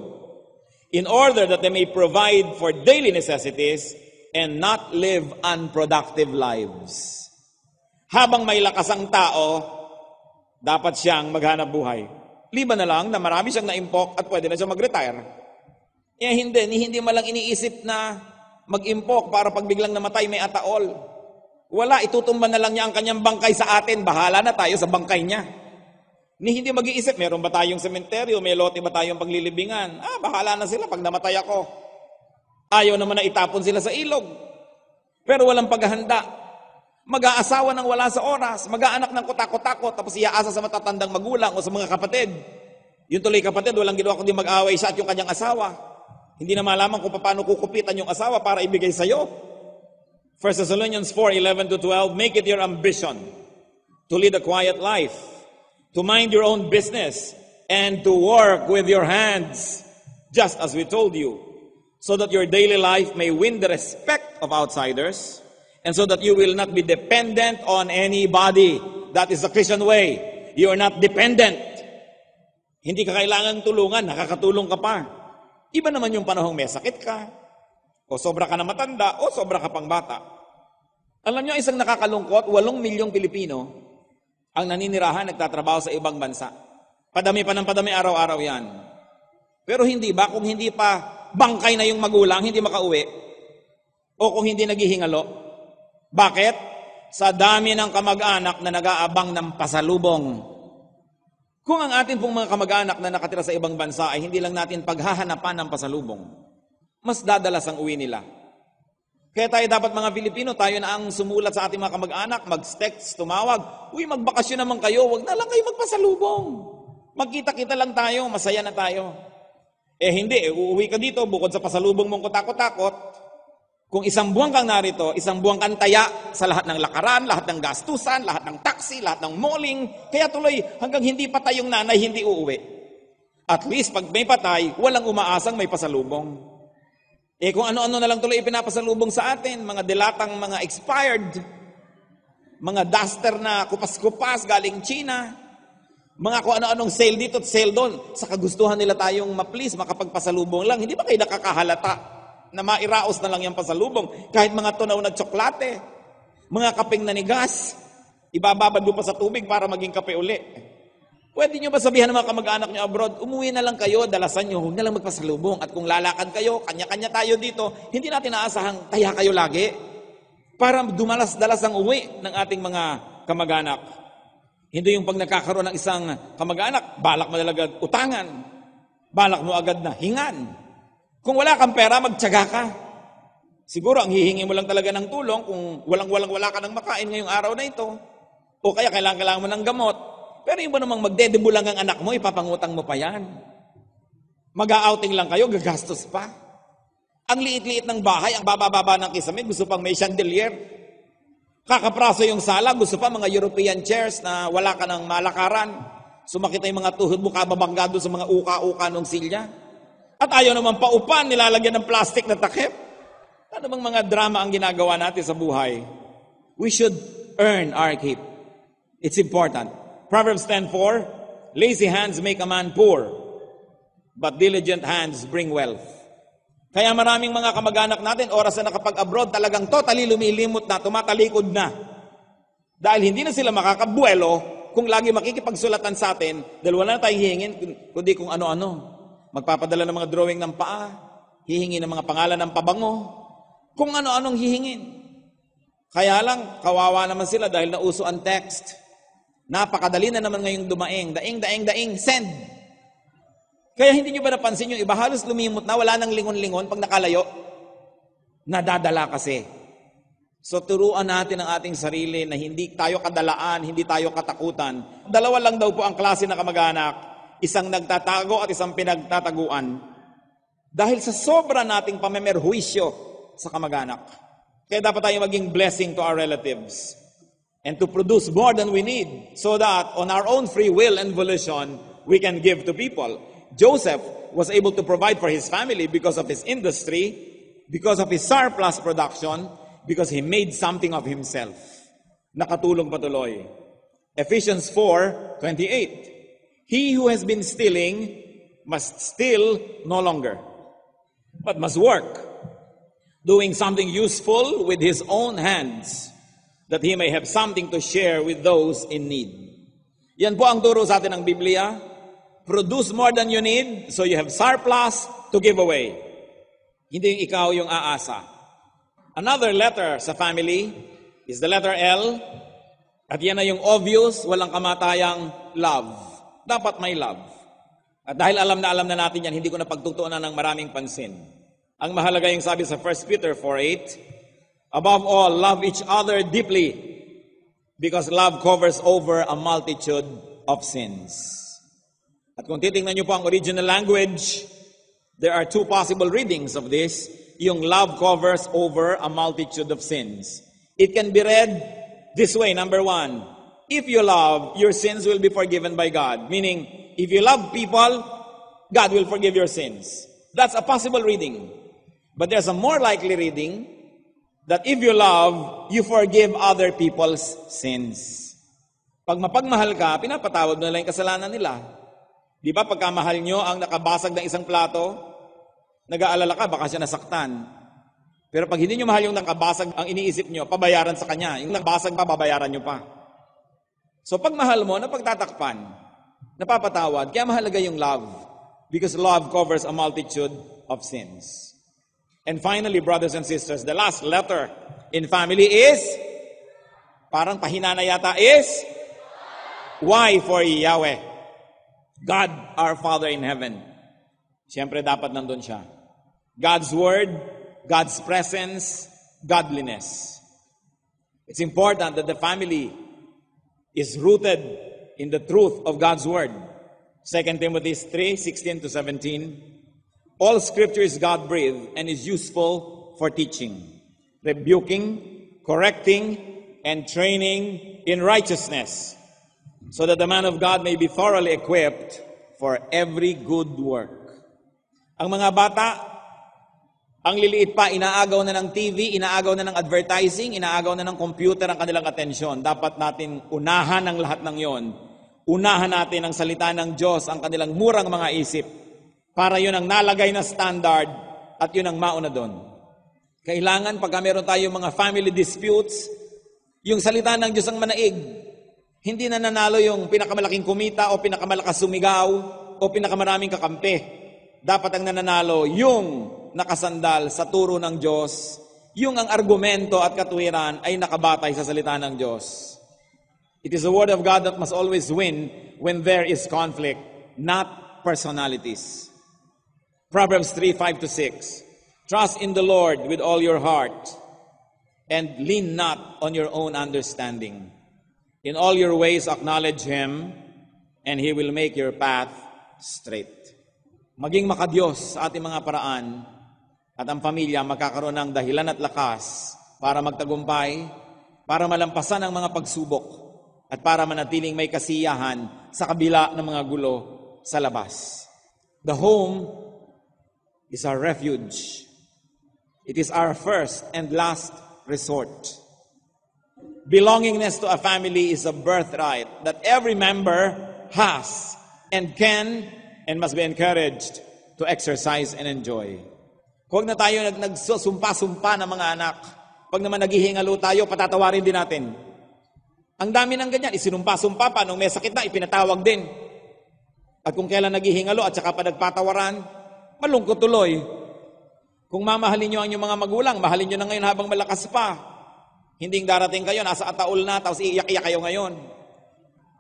in order that they may provide for daily necessities and not live unproductive lives. Habang may lakas ang tao, dapat siyang maghanap buhay. Liban na lang na marami siyang naimpok at pwede na siyang mag-retire. Eh hindi, hindi malang iniisip na mag-impok para pag biglang namatay may ataol. Wala, itutumba na lang niya ang kanyang bangkay sa atin. Bahala na tayo sa bangkay niya. Ni hindi mag-iisip, meron ba tayong sementeryo? May lote ba tayong paglilibingan? Ah, bahala na sila pag namatay ako. Ayaw naman na itapon sila sa ilog. Pero walang paghahanda. Mag-aasawa ng wala sa oras. Mag-aanak ng kutakot-takot tapos iaasa sa matatandang magulang o sa mga kapatid. Yung tuloy kapatid, walang ginawa kundi mag-away siya at yung kanyang asawa. Hindi na malaman kung paano kukupitan yung asawa para ibigay sa'yo. First Thessalonians four, eleven to twelve, make it your ambition to lead a quiet life, to mind your own business, and to work with your hands, just as we told you, so that your daily life may win the respect of outsiders, and so that you will not be dependent on anybody. That is the Christian way. You are not dependent. Hindi ka kailangan tulungan, nakakatulong ka pa. Iba naman yung panahong may sakit ka, o sobra ka na matanda, o sobra ka pang bata. Alam nyo, isang nakakalungkot, walong milyong Pilipino ang naninirahan nagtatrabaho sa ibang bansa. Padami pa ng padami araw-araw yan. Pero hindi ba, kung hindi pa bangkay na yung magulang, hindi makauwi, o kung hindi naghihingalo, bakit? Sa dami ng kamag-anak na nag-aabang ng pasalubong. Kung ang atin pong mga kamag-anak na nakatira sa ibang bansa ay hindi lang natin paghahanapan ng pasalubong, mas dadalas ang uwi nila. Kaya tayo dapat mga Pilipino, tayo na ang sumulat sa ating mga kamag-anak, mag-text, tumawag, uy, magbakasyon naman kayo, wag na lang kayo magpasalubong. Magkita-kita lang tayo, masaya na tayo. Eh hindi, eh, uuwi ka dito, bukod sa pasalubong mong kutakot-takot, kung isang buwan kang narito, isang buwan kang taya sa lahat ng lakaran, lahat ng gastusan, lahat ng taxi, lahat ng malling. Kaya tuloy, hanggang hindi patay yung nanay, hindi uuwi. At least, pag may patay, walang umaasang may pasalubong. Eh kung ano-ano na lang tuloy ipinapasalubong sa atin, mga dilatang mga expired, mga duster na kupas-kupas galing China, mga kung ano-anong sale dito at sale doon, sa kagustuhan nila tayong ma-please, makapagpasalubong lang, hindi ba kayo nakakahalata na mairaos na lang yung pasalubong? Kahit mga tunaw na tsoklate, mga kapeng nanigas, ibababad mo pa sa tubig para maging kape uli. Pwede nyo ba sabihan ng mga kamag-anak nyo abroad, umuwi na lang kayo, dalasan nyo, huwag na lang magpasalubong. At kung lalakad kayo, kanya-kanya tayo dito, hindi natin aasahang taya kayo lagi. Para dumalas-dalas ang uwi ng ating mga kamag-anak. Hindi yung pag nakakaroon ng isang kamag-anak, balak mo talaga utangan, balak mo agad na hingan. Kung wala kang pera, magtiyaga ka. Siguro ang hihingi mo lang talaga ng tulong kung walang-walang-wala ka ng makain ngayong araw na ito. O kaya kailangan-kailangan mo ng gamot. Pero yung ba namang magdedebo lang ang anak mo, ipapangutang mo pa yan. Mag-outing lang kayo, gagastos pa. Ang liit-liit ng bahay, ang babababa ng kisame, gusto pang may chandelier. Kakapraso yung sala, gusto pa mga European chairs na wala ka ng malakaran. Sumakita yung mga tuhod mo, kababangga doon sa mga uka-uka ng silya. At ayaw naman paupan, nilalagyan ng plastic na takip. Ano bang mga drama ang ginagawa natin sa buhay? We should earn our keep. It's important. Proverbs ten four, lazy hands make a man poor, but diligent hands bring wealth. Kaya maraming mga kamag-anak natin, oras na nakapag-abroad, talagang totally lumilimot na, tumatalikod na. Dahil hindi na sila makakabuelo kung lagi makikipagsulatan sa atin, dahil wala na tayong hihingin, kundi kung ano-ano. Magpapadala ng mga drawing ng paa, hihingi ng mga pangalan ng pabango, kung ano-anong hihingin. Kaya lang, kawawa naman sila dahil nauso ang text. Napakadali na naman ngayong dumaing, daing, daing, daing, send. Kaya hindi nyo ba napansin yung iba, halos lumimot na, wala nang lingon-lingon pag nakalayo? Nadadala kasi. So turuan natin ang ating sarili na hindi tayo kadalaan, hindi tayo katakutan. Dalawa lang daw po ang klase na kamag-anak, isang nagtatago at isang pinagtataguan. Dahil sa sobra nating pamemerhuisyo sa kamag-anak. Kaya dapat tayo maging blessing to our relatives and to produce more than we need so that on our own free will and volition, we can give to people. Joseph was able to provide for his family because of his industry, because of his surplus production, because he made something of himself. Nakatulong patuloy. Ephesians four twenty-eight. He who has been stealing must steal no longer, but must work, doing something useful with his own hands, that he may have something to share with those in need. Yan po ang turo sa atin ng Biblia. Produce more than you need, so you have surplus to give away. Hindi yung ikaw yung aasa. Another letter sa family is the letter L. At yan na yung obvious, walang kamatayang love. Dapat may love. At dahil alam na alam na natin yan, hindi ko na pagtutuunan ng maraming pansin. Ang mahalaga yung sabi sa First Peter four eight, above all, love each other deeply, because love covers over a multitude of sins. At kung titingnan niyo po ang original language, there are two possible readings of this. Yung love covers over a multitude of sins. It can be read this way, number one. If you love, your sins will be forgiven by God. Meaning, if you love people, God will forgive your sins. That's a possible reading. But there's a more likely reading that if you love, you forgive other people's sins. Pag mapagmahal ka, pinapatawad mo na lang yung kasalanan nila. Di ba pagkamahal nyo ang nakabasag ng isang plato, nag-aalala ka, baka siya nasaktan. Pero pag hindi nyo mahal yung nakabasag, ang iniisip nyo, pabayaran sa kanya. Yung nakabasag pa, babayaran nyo pa. So pag mahal mo, napagtatakpan, napapatawad, kaya mahalaga yung love. Because love covers a multitude of sins. And finally, brothers and sisters, the last letter in family is, parang pahina na yata is, Y for Yahweh. God, our Father in heaven. Siyempre dapat nandun siya. God's word, God's presence, godliness. It's important that the family is rooted in the truth of God's word. Second Timothy three sixteen to seventeen. All scripture is God-breathed and is useful for teaching, rebuking, correcting, and training in righteousness, so that the man of God may be thoroughly equipped for every good work. Ang mga bata, ang liliit pa, inaagaw na ng T V, inaagaw na ng advertising, inaagaw na ng computer ang kanilang atensyon. Dapat natin unahan ang lahat ng yon. Unahan natin ang salita ng Diyos, ang kanilang murang mga isip, para yun ang nalagay na standard at yun ang mauna doon. Kailangan pagka meron tayong mga family disputes, yung salita ng Diyos ang manaig. Hindi na nanalo yung pinakamalaking kumita o pinakamalakas sumigaw o pinakamaraming kakampi. Dapat ang nananalo yung nakasandal sa turo ng Diyos, yung ang argumento at katwiran ay nakabatay sa salita ng Diyos. It is the word of God that must always win when there is conflict, not personalities. Proverbs three five to six. Trust in the Lord with all your heart, and lean not on your own understanding. In all your ways acknowledge Him, and He will make your path straight. Maging makadiyos sa ating mga paraan, at ang pamilya magkakaroon ng dahilan at lakas para magtagumpay, para malampasan ang mga pagsubok, at para manatiling may kasiyahan sa kabila ng mga gulo sa labas. The home is our refuge. It is our first and last resort. Belongingness to a family is a birthright that every member has and can and must be encouraged to exercise and enjoy. Huwag na tayo nagsusumpa-sumpa ng mga anak. Pag naman naghihingalo tayo, patatawarin din natin. Ang dami ng ganyan, isinumpa-sumpa pa. Nung may sakit na, ipinatawag din. At kung kailan naghihingalo at saka pa nagpatawaran, malungkot tuloy. Kung mamahalin nyo ang inyong mga magulang, mahalin nyo na ngayon habang malakas pa. Hindi darating kayo, nasa ataul na, tapos iiyak-iyak kayo ngayon.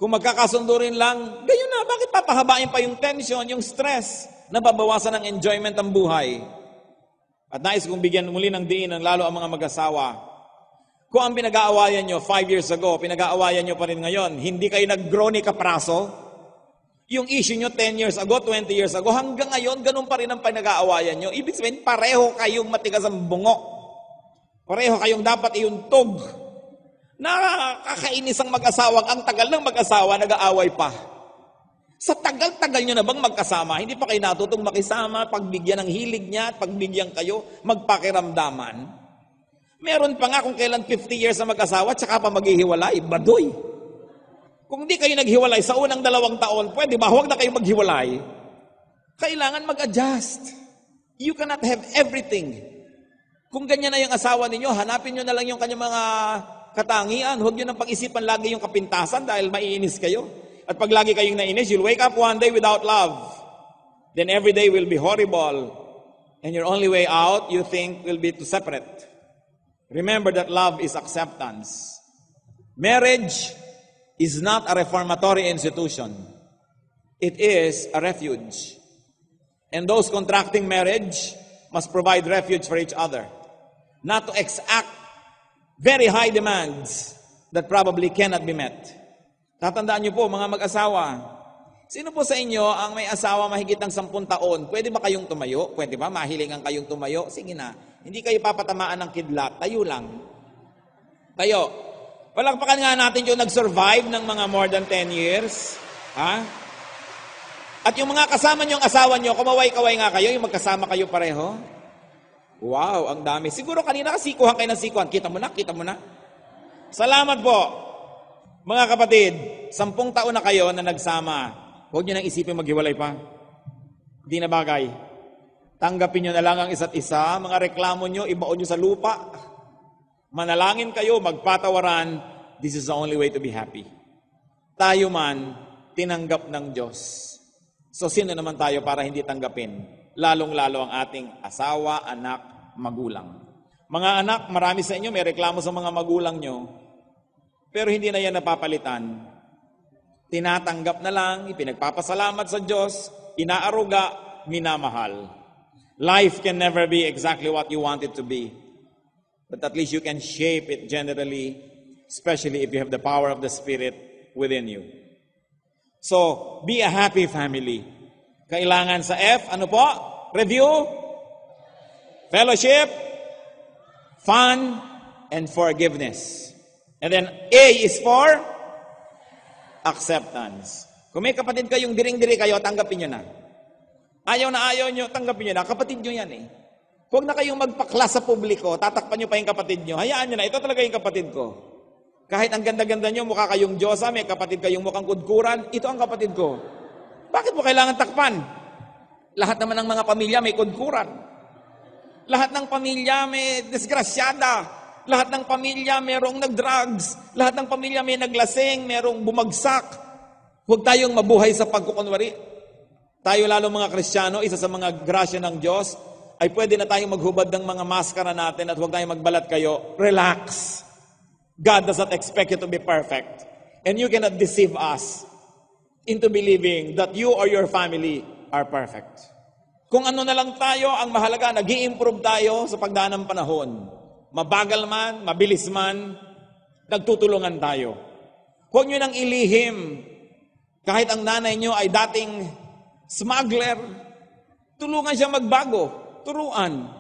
Kung magkakasundo rin lang, gayon na, bakit papahabain pa yung tension, yung stress, na babawasan ng enjoyment ang buhay? At nais kong bigyan muli ng diin ng lalo ang mga mag-asawa. Kung ang pinag-aawayan nyo five years ago, pinag-aawayan nyo pa rin ngayon, hindi kayo nag-grow ni kapraso, yung issue nyo ten years ago, twenty years ago, hanggang ngayon, ganun pa rin ang pinag-aawayan nyo. Ibig sabihin, pareho kayong matigas ang bungo. Pareho kayong dapat iuntog. Nakakainis ang mag-asawang, ang tagal ng mag-asawa, nag-aaway pa. Sa tagal-tagal nyo na bang magkasama, hindi pa kayo natutong makisama, pagbigyan ng hilig niya, at pagbigyan kayo, magpakiramdaman. Meron pa nga kung kailan fifty years na mag-asawa, tsaka pa maghihiwalay, baduy. Kung di kayo naghiwalay sa unang dalawang taon, pwede ba, huwag na kayo maghiwalay. Kailangan mag-adjust. You cannot have everything. Kung ganyan na yung asawa ninyo, hanapin nyo na lang yung kanyang mga katangian. Huwag nyo nang pag-isipan lagi yung kapintasan dahil maiinis kayo. At pag lagi kayong nainis, you'll wake up one day without love. Then every day will be horrible. And your only way out, you think, will be to separate. Remember that love is acceptance. Marriage is not a reformatory institution. It is a refuge. And those contracting marriage must provide refuge for each other, not to exact very high demands that probably cannot be met. Tatandaan niyo po, mga mag-asawa, sino po sa inyo ang may asawa mahigit ng sampung taon? Pwede ba kayong tumayo? Pwede ba? Mahilingan kayong tumayo? Sige na. Hindi kayo papatamaan ng kidlat. Tayo lang. Tayo. Palakpakan nga natin yung nag-survive ng mga more than ten years. Ha? At yung mga kasama nyo, ang asawa nyo, kumaway-kaway nga kayo, yung magkasama kayo pareho. Wow, ang dami. Siguro kanina kasikuhan kayo ng sikuhan. Kita mo na, kita mo na. Salamat po, mga kapatid. Sampung taon na kayo na nagsama. Huwag nyo nang isipin maghiwalay pa. Hindi na bagay. Tanggapin nyo na lang ang isa't isa. Mga reklamo nyo, ibaon nyo sa lupa. Manalangin kayo, magpatawaran. This is the only way to be happy. Tayo man, tinanggap ng Diyos. So, sino naman tayo para hindi tanggapin? Lalong-lalo ang ating asawa, anak, magulang. Mga anak, marami sa inyo may reklamo sa mga magulang nyo, pero hindi na yan napapalitan. Tinatanggap na lang, ipinagpapasalamat sa Diyos, inaaruga, minamahal. Life can never be exactly what you want it to be, but at least you can shape it generally, especially if you have the power of the Spirit within you. So, be a happy family. Kailangan sa F, ano po? Review, fellowship, fun, and forgiveness. And then, A is for acceptance. Kung may kapatid kayong diring-diri kayo, tanggapin nyo na. Ayaw na ayaw nyo, tanggapin nyo na. Kapatid nyo yan eh. Huwag na kayong magpaklas sa publiko, tatakpan nyo pa yung kapatid nyo. Hayaan nyo na, ito talaga yung kapatid ko. Kahit ang ganda-ganda nyo, mukha kayong Diyosa, may kapatid kayong mukhang kudkuran, ito ang kapatid ko. Bakit mo kailangan takpan? Lahat naman ng mga pamilya may kudkuran. Lahat ng pamilya may disgrasyada. Lahat ng pamilya mayroong nag-drugs. Lahat ng pamilya may naglasing, mayroong bumagsak. Huwag tayong mabuhay sa pagkukunwari. Tayo lalo mga Kristiyano, isa sa mga grasya ng Diyos, ay pwede na tayong maghubad ng mga maskara natin at huwag tayong magbalat kayo. Relax. God does not expect you to be perfect. And you cannot deceive us into believing that you or your family are perfect. Kung ano na lang tayo, ang mahalaga, nag-i-improve tayo sa pagdaan ng panahon. Mabagal man, mabilis man, nagtutulungan tayo. Huwag nyo nang ilihim, kahit ang nanay nyo ay dating smuggler, tulungan siya magbago, turuan.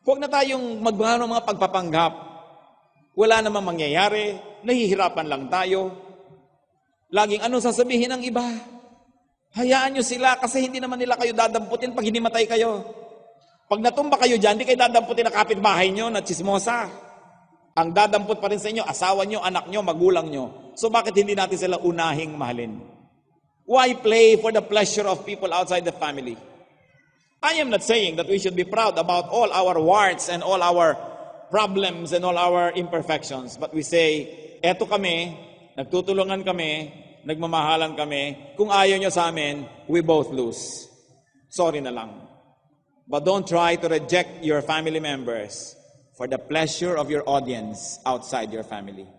Huwag na tayong magbago ng mga pagpapanggap. Wala namang mangyayari, nahihirapan lang tayo. Laging anong sasabihin ng iba? Hayaan nyo sila kasi hindi naman nila kayo dadamputin pag hindi matay kayo. Pag natumba kayo dyan, hindi kayo dadamputin na kapitbahay nyo na tsismosa. Ang dadamput pa rin sa inyo, asawa nyo, anak nyo, magulang nyo. So bakit hindi natin sila unahing mahalin? Why play for the pleasure of people outside the family? I am not saying that we should be proud about all our warts and all our problems and all our imperfections. But we say, eto kami, nagtutulungan kami, nagmamahalan kami, kung ayaw nyo sa amin, we both lose. Sorry na lang. But don't try to reject your family members for the pleasure of your audience outside your family.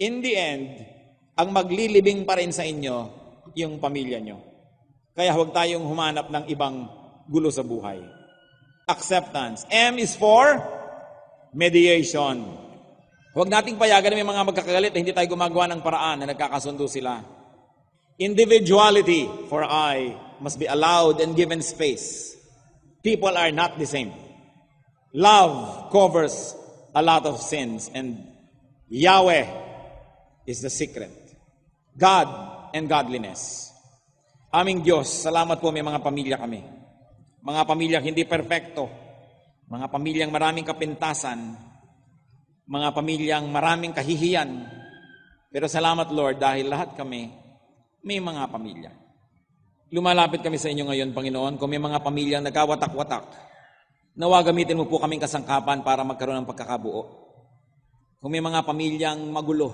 In the end, ang maglilibing pa rin sa inyo, yung pamilya nyo. Kaya huwag tayong humanap ng ibang gulo sa buhay. Acceptance. M is for mediation. Huwag nating payagan na may mga magkakagalit na hindi tayo gumagawa ng paraan na nagkakasundo sila. Individuality, for I, must be allowed and given space. People are not the same. Love covers a lot of sins, and Yahweh is the secret. God and godliness. Aming Diyos, salamat po may mga pamilya kami. Mga pamilyang hindi perfecto. Mga pamilyang maraming kapintasan. Mga pamilyang maraming kahihiyan. Pero salamat, Lord, dahil lahat kami may mga pamilya. Lumalapit kami sa inyo ngayon, Panginoon, kung may mga pamilyang nagkawatak-watak, nawa gamitin mo po kaming kasangkapan para magkaroon ng pagkakabuo. Kung may mga pamilyang magulo,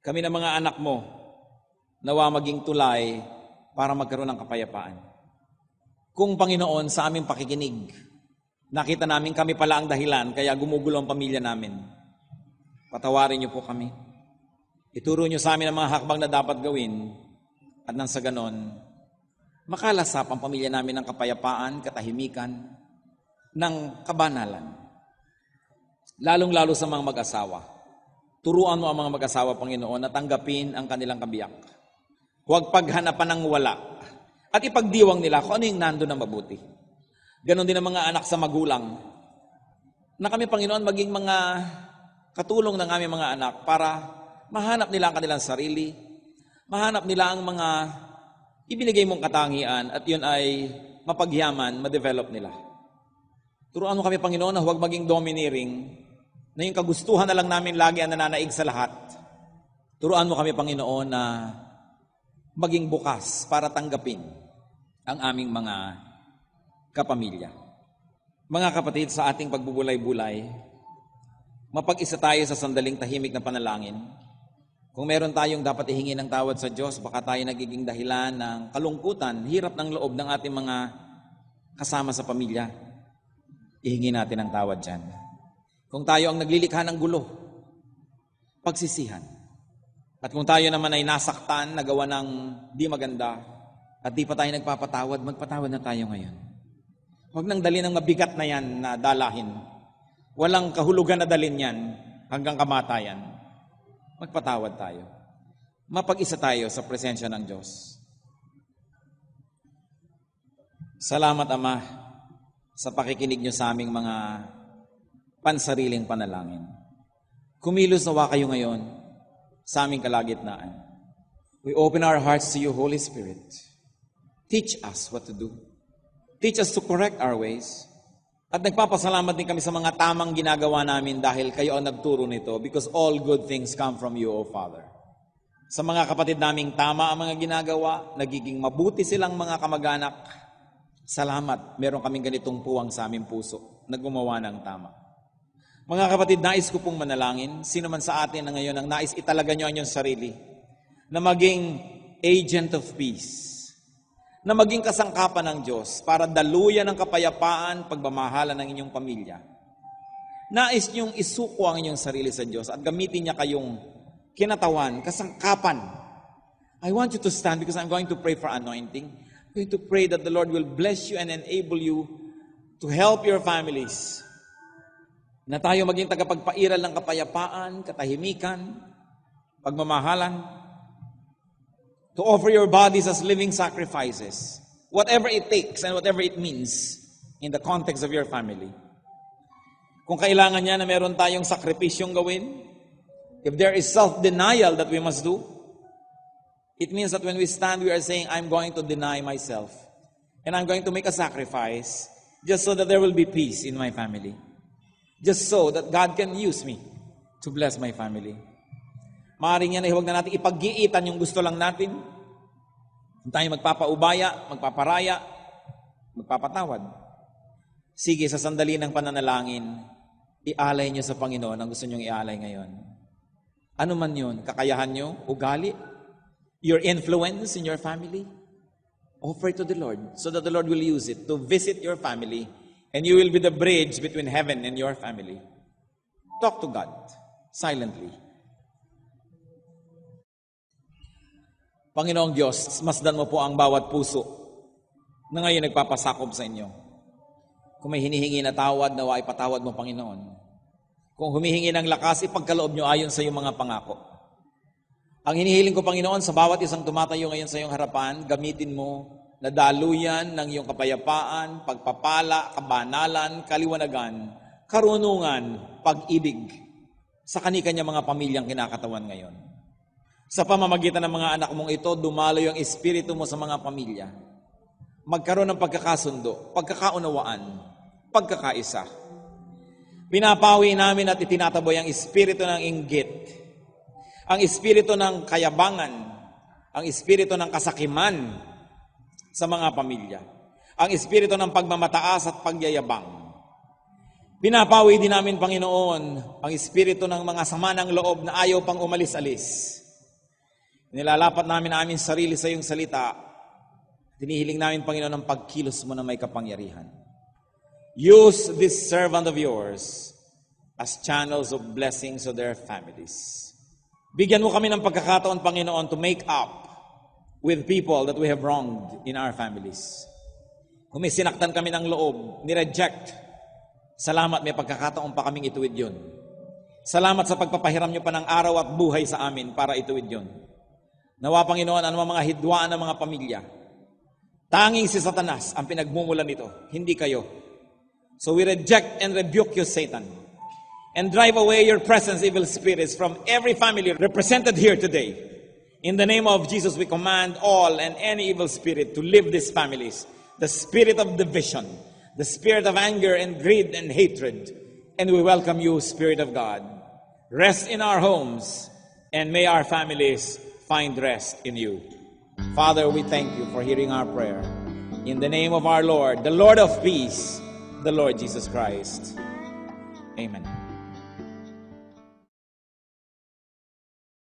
kami na mga anak mo, nawa maging tulay para magkaroon ng kapayapaan. Kung, Panginoon, sa aming pakikinig, nakita namin kami pala ang dahilan kaya gumugulo ang pamilya namin. Patawarin niyo po kami. Ituro niyo sa amin ang mga hakbang na dapat gawin at nang sa ganon, makalasap ang pamilya namin ng kapayapaan, katahimikan, ng kabanalan. Lalong-lalo sa mga mag-asawa. Turuan mo ang mga mag-asawa, Panginoon, na tanggapin ang kanilang kabiyak. Huwag paghanapan ng wala at ipagdiwang nila kung ano yung nandoon na mabuti. Ganon din ang mga anak sa magulang. Na kami, Panginoon, maging mga katulong ng aming mga anak para mahanap nila ang kanilang sarili, mahanap nila ang mga ibinigay mong katangian at yun ay mapagyaman, ma-develop nila. Turuan mo kami, Panginoon, na huwag maging domineering, na yung kagustuhan na lang namin lagi ang nananaig sa lahat. Turuan mo kami, Panginoon, na maging bukas para tanggapin ang aming mga kapamilya. Mga kapatid, sa ating pagbubulay-bulay, mapag-isa tayo sa sandaling tahimik na panalangin. Kung meron tayong dapat ihingi ng tawad sa Diyos, baka tayo nagiging dahilan ng kalungkutan, hirap ng loob ng ating mga kasama sa pamilya. Ihingi natin ang tawad dyan. Kung tayo ang naglilikha ng gulo, pagsisihan. At kung tayo naman ay nasaktan, nagawa ng di maganda, at di pa tayo nagpapatawad, magpatawad na tayo ngayon. Huwag nang dalhin ang mabigat na yan na dalahin. Walang kahulugan na dalhin yan hanggang kamatayan. Magpatawad tayo. Mapag-isa tayo sa presensya ng Diyos. Salamat, Ama, sa pakikinig niyo sa aming mga pansariling panalangin. Kumilos nawa kayo ngayon sa aming kalagitnaan. We open our hearts to you, Holy Spirit. Teach us what to do. Teach us to correct our ways. At nagpapasalamat din kami sa mga tamang ginagawa namin dahil kayo ang nagturo nito because all good things come from you, O Father. Sa mga kapatid naming tama ang mga ginagawa, nagiging mabuti silang mga kamag-anak. Salamat, meron kaming ganitong puwang sa aming puso na gumawa ng tama. Mga kapatid, nais ko pong manalangin, sino man sa atin na ngayon ang nais italaga nyo ang inyong sarili na maging agent of peace, na maging kasangkapan ng Diyos para daluyan ang kapayapaan, pagmamahalan ng inyong pamilya. Nais niyong isuko ang inyong sarili sa Diyos at gamitin niya kayong kinatawan, kasangkapan. I want you to stand because I'm going to pray for anointing. I'm going to pray that the Lord will bless you and enable you to help your families. Na tayo maging tagapagpairal ng kapayapaan, katahimikan, pagmamahalan, to offer your bodies as living sacrifices, whatever it takes and whatever it means in the context of your family. Kung kailangan niya na meron tayong sakripisyong gawin, if there is self-denial that we must do, it means that when we stand, we are saying, I'm going to deny myself. And I'm going to make a sacrifice just so that there will be peace in my family. Just so that God can use me to bless my family. Maaring yan ay huwag na natin ipag-iitan yung gusto lang natin. Kung tayo magpapaubaya, magpaparaya, magpapatawad. Sige, sa sandali ng pananalangin, ialay niyo sa Panginoon ang gusto niyong ialay ngayon. Ano man yun? Kakayahan niyo? Ugali? Your influence in your family? Offer it to the Lord so that the Lord will use it to visit your family and you will be the bridge between heaven and your family. Talk to God silently. Panginoong Diyos, masdan mo po ang bawat puso na ngayon nagpapasakop sa inyo. Kung may hinihingi na tawad, nawa ipatawad mo, Panginoon. Kung humihingi ng lakas, ipagkaloob nyo ayon sa iyong mga pangako. Ang hinihiling ko, Panginoon, sa bawat isang tumatayo ngayon sa iyong harapan, gamitin mo na daluyan ng iyong kapayapaan, pagpapala, kabanalan, kaliwanagan, karunungan, pag-ibig sa kanikanya mga pamilyang kinakatawan ngayon. Sa pamamagitan ng mga anak mong ito, dumalo yung espiritu mo sa mga pamilya. Magkaroon ng pagkakasundo, pagkakaunawaan, pagkakaisa. Pinapawi namin at itinataboy ang espiritu ng inggit, ang espiritu ng kayabangan, ang espiritu ng kasakiman sa mga pamilya, ang espiritu ng pagmamataas at pagyayabang. Pinapawi din namin, Panginoon, ang espiritu ng mga sama ng loob na ayaw pang umalis-alis. Nilalapat namin aming sarili sa iyong salita. Tinihiling namin, Panginoon, ang pagkilos mo na may kapangyarihan. Use this servant of yours as channels of blessings to their families. Bigyan mo kami ng pagkakataon, Panginoon, to make up with people that we have wronged in our families. Kung may sinaktan kami ng loob, nireject, salamat, may pagkakataon pa kaming ituwid yun. Salamat sa pagpapahiram niyo pa ng araw at buhay sa amin para ituwid yun. Nawa, Panginoon, ano ang mga hidwaan ng mga pamilya? Tanging si Satanas ang pinagmumulan nito, hindi kayo. So we reject and rebuke you, Satan, and drive away your presence, evil spirits, from every family represented here today. In the name of Jesus, we command all and any evil spirit to leave these families. The spirit of division, the spirit of anger and greed and hatred. And we welcome you, Spirit of God. Rest in our homes, and may our families find rest in you. Father, we thank you for hearing our prayer. In the name of our Lord, the Lord of peace, the Lord Jesus Christ. Amen.